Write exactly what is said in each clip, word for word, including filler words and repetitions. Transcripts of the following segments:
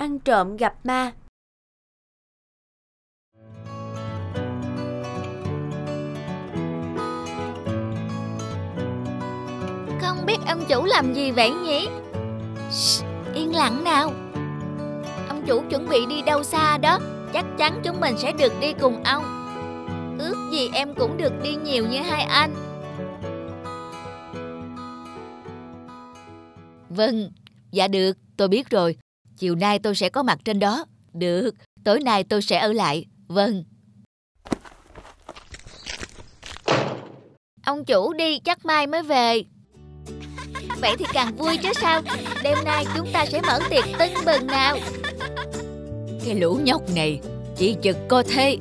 ăn trộm gặp ma. Không biết ông chủ làm gì vậy nhỉ? Shh, yên lặng nào. Ông chủ chuẩn bị đi đâu xa đó, chắc chắn chúng mình sẽ được đi cùng ông. Ước gì em cũng được đi nhiều như hai anh. Vâng, dạ được, tôi biết rồi. Chiều nay tôi sẽ có mặt trên đó. Được, tối nay tôi sẽ ở lại. Vâng. Ông chủ đi chắc mai mới về. Vậy thì càng vui chứ sao. Đêm nay chúng ta sẽ mở tiệc tưng bừng nào. Cái lũ nhóc này chỉ chực có thế.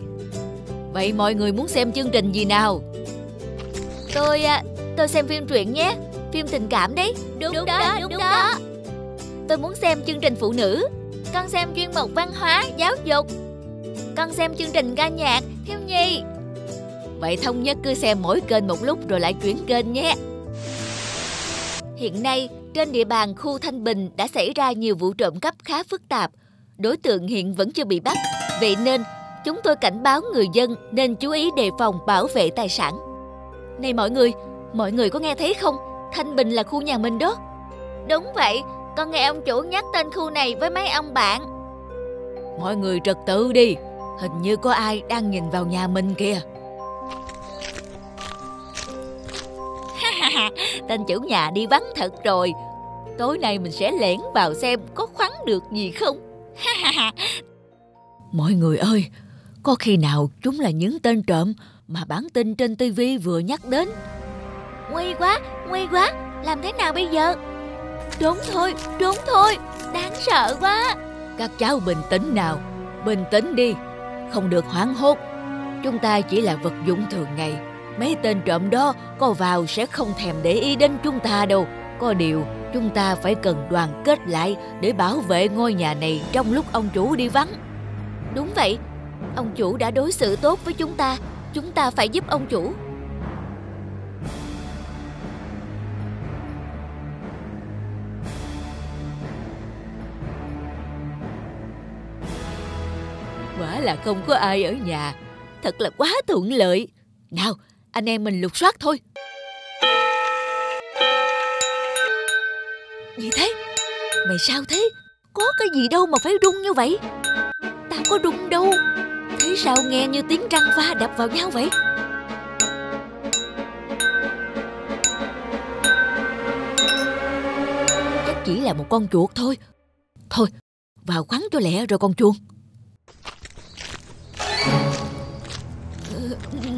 Vậy mọi người muốn xem chương trình gì nào? Tôi tôi xem phim truyện nhé. Phim tình cảm đấy. Đúng, đúng đó, đúng, đúng đó. đó Tôi muốn xem chương trình phụ nữ. Con xem chuyên mục văn hóa, giáo dục. Con xem chương trình ca nhạc, thiếu nhi. Vậy thống nhất cứ xem mỗi kênh một lúc rồi lại chuyển kênh nhé. Hiện nay, trên địa bàn khu Thanh Bình đã xảy ra nhiều vụ trộm cắp khá phức tạp. Đối tượng hiện vẫn chưa bị bắt. Vậy nên, chúng tôi cảnh báo người dân nên chú ý đề phòng bảo vệ tài sản. Này mọi người, mọi người có nghe thấy không? Thanh Bình là khu nhà mình đó. Đúng vậy, con nghe ông chủ nhắc tên khu này với mấy ông bạn. Mọi người trật tự đi, hình như có ai đang nhìn vào nhà mình kìa. Tên chủ nhà đi vắng thật rồi. Tối nay mình sẽ lẻn vào xem có khoắn được gì không. Mọi người ơi, có khi nào chúng là những tên trộm mà bản tin trên tivi vừa nhắc đến? Nguy quá, nguy quá, làm thế nào bây giờ? Trốn thôi, trốn thôi, đáng sợ quá. Các cháu bình tĩnh nào, bình tĩnh đi, không được hoảng hốt. Chúng ta chỉ là vật dụng thường ngày. Mấy tên trộm đó có vào sẽ không thèm để ý đến chúng ta đâu. Có điều, chúng ta phải cần đoàn kết lại để bảo vệ ngôi nhà này trong lúc ông chủ đi vắng. Đúng vậy, ông chủ đã đối xử tốt với chúng ta, chúng ta phải giúp ông chủ. Quả là không có ai ở nhà, thật là quá thuận lợi. Nào, anh em mình lục soát thôi. Gì thế? Mày sao thế? Có cái gì đâu mà phải rung như vậy? Tao có rung đâu. Thế sao nghe như tiếng răng va đập vào nhau vậy? Chắc chỉ là một con chuột thôi. Thôi, vào khoắn cho lẹ rồi con chuông.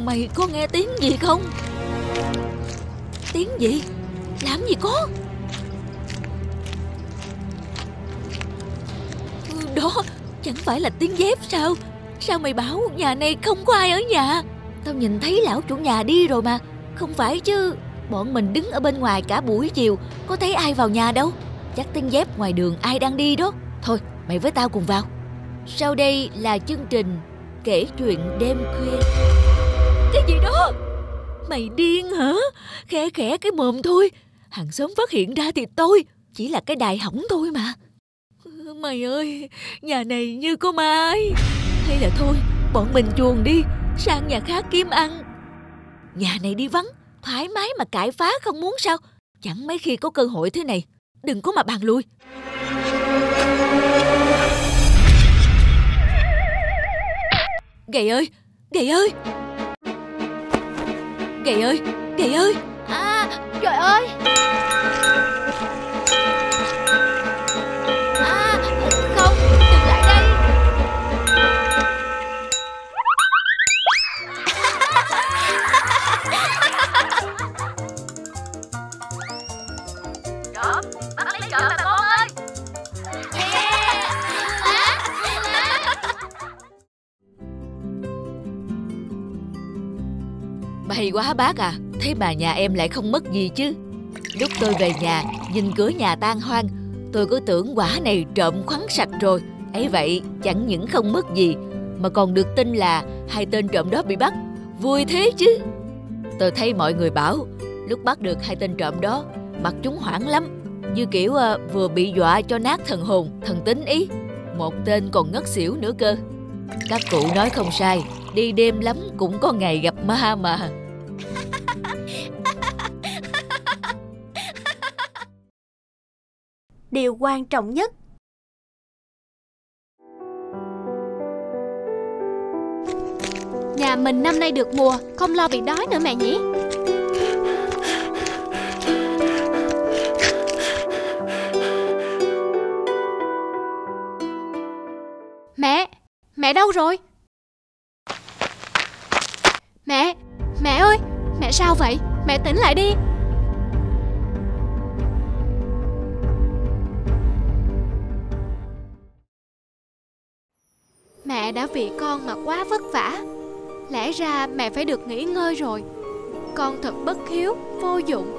Mày có nghe tiếng gì không? Tiếng gì? Làm gì có? Đó, chẳng phải là tiếng dép sao? Sao mày bảo nhà này không có ai ở nhà? Tao nhìn thấy lão chủ nhà đi rồi mà. Không phải chứ, bọn mình đứng ở bên ngoài cả buổi chiều, có thấy ai vào nhà đâu. Chắc tiếng dép ngoài đường ai đang đi đó. Thôi, mày với tao cùng vào. Sau đây là chương trình Kể Chuyện Đêm Khuya. Cái gì đó? Mày điên hả? Khẽ khẽ cái mồm thôi. Hàng xóm phát hiện ra thì tôi chỉ là cái đài hỏng thôi mà. Mày ơi, nhà này như có ma ấy. Hay là thôi, bọn mình chuồn đi, sang nhà khác kiếm ăn. Nhà này đi vắng, thoải mái mà cãi phá không muốn sao? Chẳng mấy khi có cơ hội thế này, đừng có mà bàn lui. Gầy ơi, gầy ơi, gầy ơi, gầy ơi. À, trời ơi. À, không, đừng lại đây. Đó, bắt lấy trộm bà con ơi. Hay quá bác à, thế mà nhà em lại không mất gì chứ. Lúc tôi về nhà, nhìn cửa nhà tan hoang, tôi cứ tưởng quả này trộm khoắn sạch rồi. Ấy vậy, chẳng những không mất gì, mà còn được tin là hai tên trộm đó bị bắt. Vui thế chứ. Tôi thấy mọi người bảo, lúc bắt được hai tên trộm đó, mặt chúng hoảng lắm, như kiểu vừa bị dọa cho nát thần hồn, thần tính ý. một tên còn ngất xỉu nữa cơ. Các cụ nói không sai, đi đêm lắm cũng có ngày gặp ma mà. Điều quan trọng nhất. Nhà mình năm nay được mùa, không lo bị đói nữa mẹ nhỉ. Mẹ, mẹ đâu rồi? Mẹ, mẹ ơi, mẹ sao vậy? Mẹ tỉnh lại đi. Mẹ đã vì con mà quá vất vả. Lẽ ra mẹ phải được nghỉ ngơi rồi. Con thật bất hiếu, vô dụng.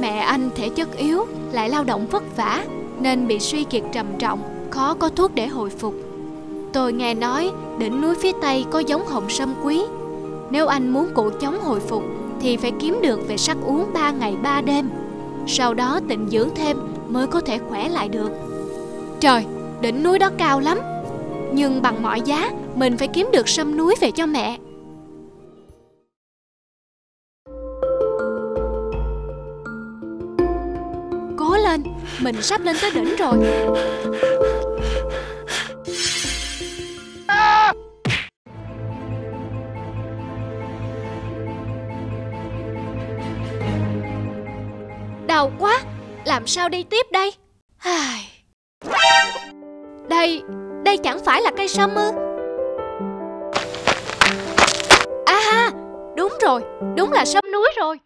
Mẹ anh thể chất yếu, lại lao động vất vả, nên bị suy kiệt trầm trọng, khó có thuốc để hồi phục. Tôi nghe nói đỉnh núi phía Tây có giống hồng sâm quý. Nếu anh muốn cụ chống hồi phục thì phải kiếm được về sắc uống ba ngày ba đêm. Sau đó tịnh dưỡng thêm mới có thể khỏe lại được. Trời, đỉnh núi đó cao lắm. Nhưng bằng mọi giá mình phải kiếm được sâm núi về cho mẹ. Cố lên, mình sắp lên tới đỉnh rồi. Đau quá, làm sao đi tiếp đây? Đây, đây chẳng phải là cây sâm ư? À ha, đúng rồi, đúng là sâm núi rồi.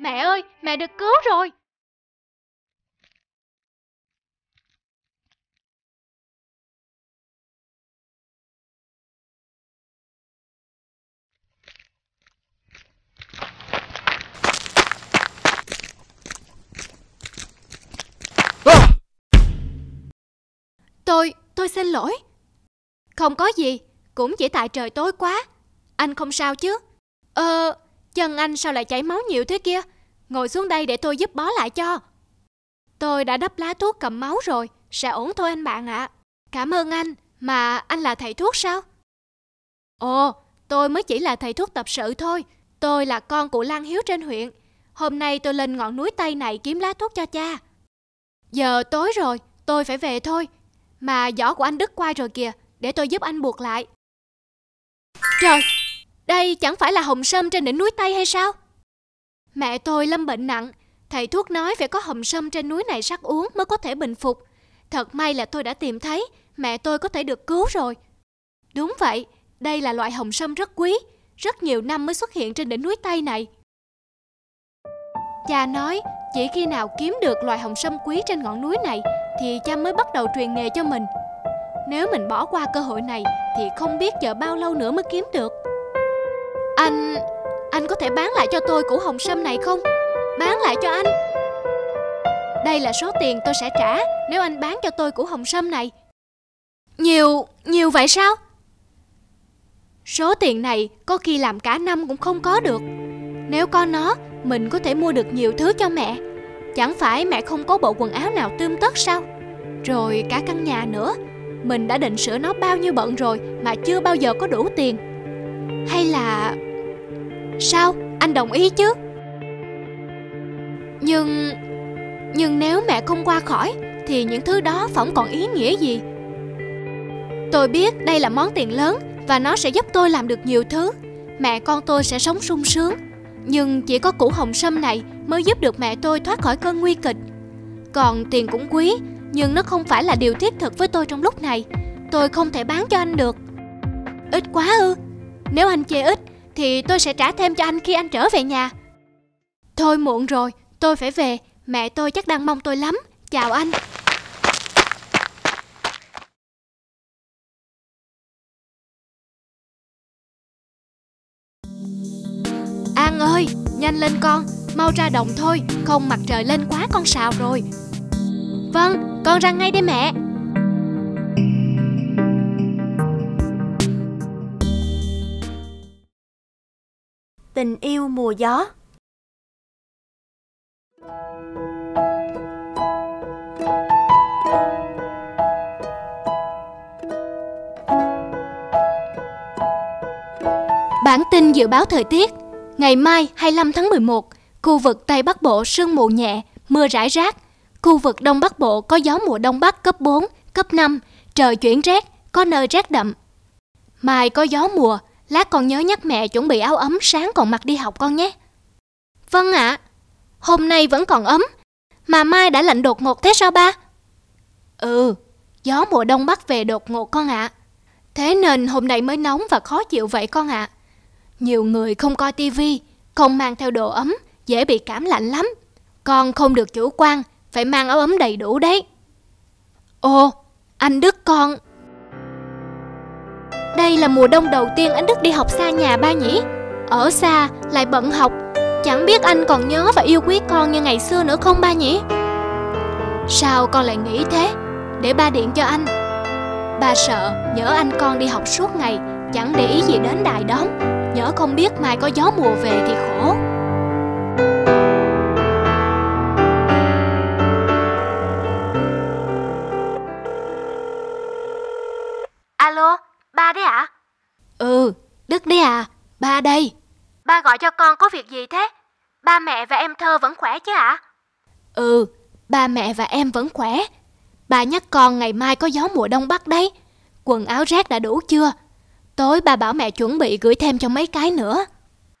Mẹ ơi, mẹ được cứu rồi. Tôi, tôi xin lỗi. Không có gì, cũng chỉ tại trời tối quá. Anh không sao chứ? Ờ, chân anh sao lại chảy máu nhiều thế kia? Ngồi xuống đây để tôi giúp bó lại cho. Tôi đã đắp lá thuốc cầm máu rồi, sẽ ổn thôi anh bạn ạ. À. Cảm ơn anh, mà anh là thầy thuốc sao? Ồ, tôi mới chỉ là thầy thuốc tập sự thôi. Tôi là con của Lan Hiếu trên huyện. Hôm nay tôi lên ngọn núi Tây này kiếm lá thuốc cho cha. Giờ tối rồi, tôi phải về thôi. Mà giỏ của anh đứt quai rồi kìa, để tôi giúp anh buộc lại. Trời, đây chẳng phải là hồng sâm trên đỉnh núi Tây hay sao? Mẹ tôi lâm bệnh nặng, thầy thuốc nói phải có hồng sâm trên núi này sắc uống mới có thể bình phục. Thật may là tôi đã tìm thấy, mẹ tôi có thể được cứu rồi. Đúng vậy, đây là loại hồng sâm rất quý, rất nhiều năm mới xuất hiện trên đỉnh núi Tây này. Cha nói, chỉ khi nào kiếm được loài hồng sâm quý trên ngọn núi này thì cha mới bắt đầu truyền nghề cho mình. Nếu mình bỏ qua cơ hội này thì không biết chờ bao lâu nữa mới kiếm được. Anh... anh có thể bán lại cho tôi củ hồng sâm này không? Bán lại cho anh. Đây là số tiền tôi sẽ trả nếu anh bán cho tôi củ hồng sâm này. Nhiều... nhiều vậy sao? Số tiền này có khi làm cả năm cũng không có được. Nếu có nó, mình có thể mua được nhiều thứ cho mẹ. Chẳng phải mẹ không có bộ quần áo nào tươm tất sao? Rồi cả căn nhà nữa. Mình đã định sửa nó bao nhiêu bận rồi mà chưa bao giờ có đủ tiền. Hay là... Sao? Anh đồng ý chứ? Nhưng... Nhưng nếu mẹ không qua khỏi thì những thứ đó phỏng còn ý nghĩa gì? Tôi biết đây là món tiền lớn và nó sẽ giúp tôi làm được nhiều thứ. Mẹ con tôi sẽ sống sung sướng. Nhưng chỉ có củ hồng sâm này mới giúp được mẹ tôi thoát khỏi cơn nguy kịch. Còn tiền cũng quý, nhưng nó không phải là điều thiết thực với tôi trong lúc này. Tôi không thể bán cho anh được. Ít quá ư? Nếu anh chê ít thì tôi sẽ trả thêm cho anh khi anh trở về nhà. Thôi muộn rồi, tôi phải về. Mẹ tôi chắc đang mong tôi lắm. Chào anh. An ơi, nhanh lên con, mau ra đồng thôi, không mặt trời lên quá con sào rồi. Vâng, con ra ngay đây mẹ. Tình yêu mùa gió. Bản tin dự báo thời tiết. Ngày mai hai mươi lăm tháng mười một, khu vực Tây Bắc Bộ sương mù nhẹ, mưa rải rác. Khu vực Đông Bắc Bộ có gió mùa Đông Bắc cấp bốn, cấp năm, trời chuyển rét, có nơi rét đậm. Mai có gió mùa, lát con nhớ nhắc mẹ chuẩn bị áo ấm sáng còn mặc đi học con nhé. Vâng ạ, à, hôm nay vẫn còn ấm, mà mai đã lạnh đột ngột thế sao ba? Ừ, gió mùa Đông Bắc về đột ngột con ạ. À. Thế nên hôm nay mới nóng và khó chịu vậy con ạ. À. Nhiều người không coi tivi, không mang theo đồ ấm, dễ bị cảm lạnh lắm. Con không được chủ quan, phải mang áo ấm đầy đủ đấy. Ồ, anh Đức con. Đây là mùa đông đầu tiên anh Đức đi học xa nhà ba nhỉ? Ở xa, lại bận học. Chẳng biết anh còn nhớ và yêu quý con như ngày xưa nữa không ba nhỉ? Sao con lại nghĩ thế? Để ba điện cho anh. Ba sợ, nhỡ anh con đi học suốt ngày, chẳng để ý gì đến đài đón. Nhỡ không biết mai có gió mùa về thì khổ. Alo, ba đấy ạ? À? Ừ, Đức đấy à, ba đây. Ba gọi cho con có việc gì thế? Ba mẹ và em Thơ vẫn khỏe chứ ạ? À? Ừ, ba mẹ và em vẫn khỏe. Ba nhắc con ngày mai có gió mùa Đông Bắc đấy. Quần áo rét đã đủ chưa? Tối ba bảo mẹ chuẩn bị gửi thêm cho mấy cái nữa.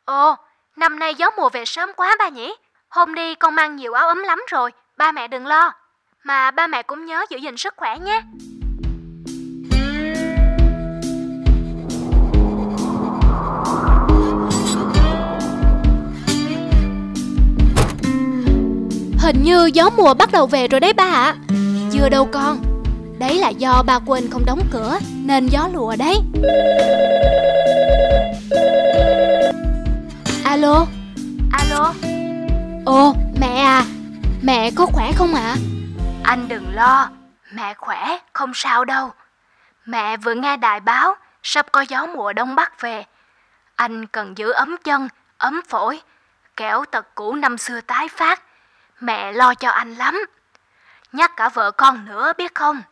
Ồ, năm nay gió mùa về sớm quá ba nhỉ? Hôm đi con mang nhiều áo ấm lắm rồi, ba mẹ đừng lo. Mà ba mẹ cũng nhớ giữ gìn sức khỏe nhé. Hình như gió mùa bắt đầu về rồi đấy ba ạ. Chưa đâu con. Đấy là do ba quên không đóng cửa nên gió lùa đấy. Alo. Alo. Ồ mẹ à, mẹ có khỏe không ạ? Anh đừng lo, mẹ khỏe, không sao đâu. Mẹ vừa nghe đài báo sắp có gió mùa Đông Bắc về. Anh cần giữ ấm chân, ấm phổi, kẻo tật cũ năm xưa tái phát. Mẹ lo cho anh lắm. Nhắc cả vợ con nữa biết không?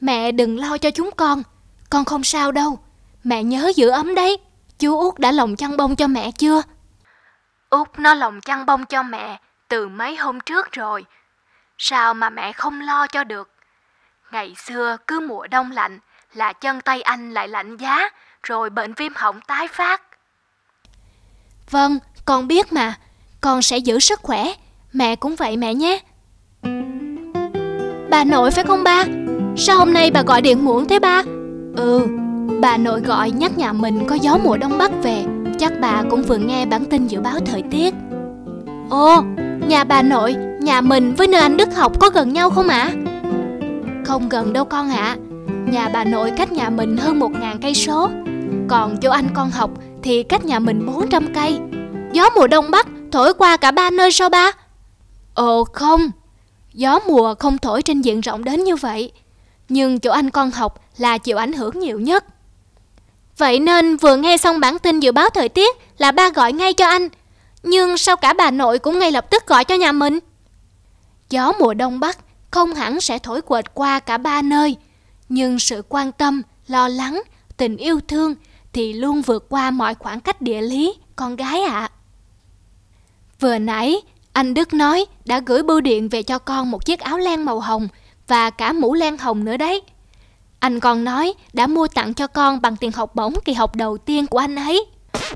Mẹ đừng lo cho chúng con. Con không sao đâu. Mẹ nhớ giữ ấm đấy. Chú Út đã lồng chăn bông cho mẹ chưa? Út nó lồng chăn bông cho mẹ từ mấy hôm trước rồi. Sao mà mẹ không lo cho được? Ngày xưa cứ mùa đông lạnh là chân tay anh lại lạnh giá, rồi bệnh viêm họng tái phát. Vâng, con biết mà. Con sẽ giữ sức khỏe. Mẹ cũng vậy mẹ nhé. Bà nội phải không ba? Sao hôm nay bà gọi điện muộn thế ba? Ừ, bà nội gọi nhắc nhà mình có gió mùa Đông Bắc về. Chắc bà cũng vừa nghe bản tin dự báo thời tiết. Ồ, nhà bà nội, nhà mình với nơi anh Đức học có gần nhau không ạ? À? Không gần đâu con ạ. À. Nhà bà nội cách nhà mình hơn một nghìn cây số. Còn chỗ anh con học thì cách nhà mình bốn trăm cây. Gió mùa Đông Bắc thổi qua cả ba nơi sao ba? Ồ không, gió mùa không thổi trên diện rộng đến như vậy. Nhưng chỗ anh con học là chịu ảnh hưởng nhiều nhất. Vậy nên vừa nghe xong bản tin dự báo thời tiết là ba gọi ngay cho anh. Nhưng sao cả bà nội cũng ngay lập tức gọi cho nhà mình? Gió mùa Đông Bắc không hẳn sẽ thổi quệt qua cả ba nơi. Nhưng sự quan tâm, lo lắng, tình yêu thương thì luôn vượt qua mọi khoảng cách địa lý, con gái ạ. À. Vừa nãy, anh Đức nói đã gửi bưu điện về cho con một chiếc áo len màu hồng và cả mũ len hồng nữa đấy. Anh còn nói đã mua tặng cho con bằng tiền học bổng kỳ học đầu tiên của anh ấy.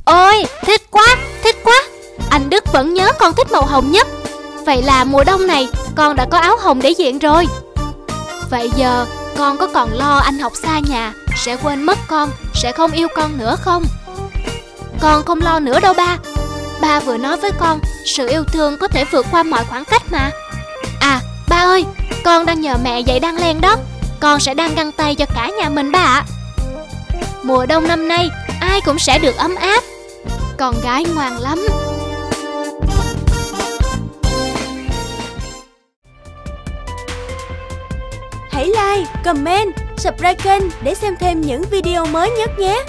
Ôi, thích quá, thích quá. Anh Đức vẫn nhớ con thích màu hồng nhất. Vậy là mùa đông này con đã có áo hồng để diện rồi. Vậy giờ con có còn lo anh học xa nhà, sẽ quên mất con, sẽ không yêu con nữa không? Con không lo nữa đâu ba. Ba vừa nói với con, sự yêu thương có thể vượt qua mọi khoảng cách mà. À, ba ơi, con đang nhờ mẹ dạy đan len đó. Con sẽ đan găng tay cho cả nhà mình ba ạ. Mùa đông năm nay, ai cũng sẽ được ấm áp. Con gái ngoan lắm. Hãy like, comment, subscribe kênh để xem thêm những video mới nhất nhé.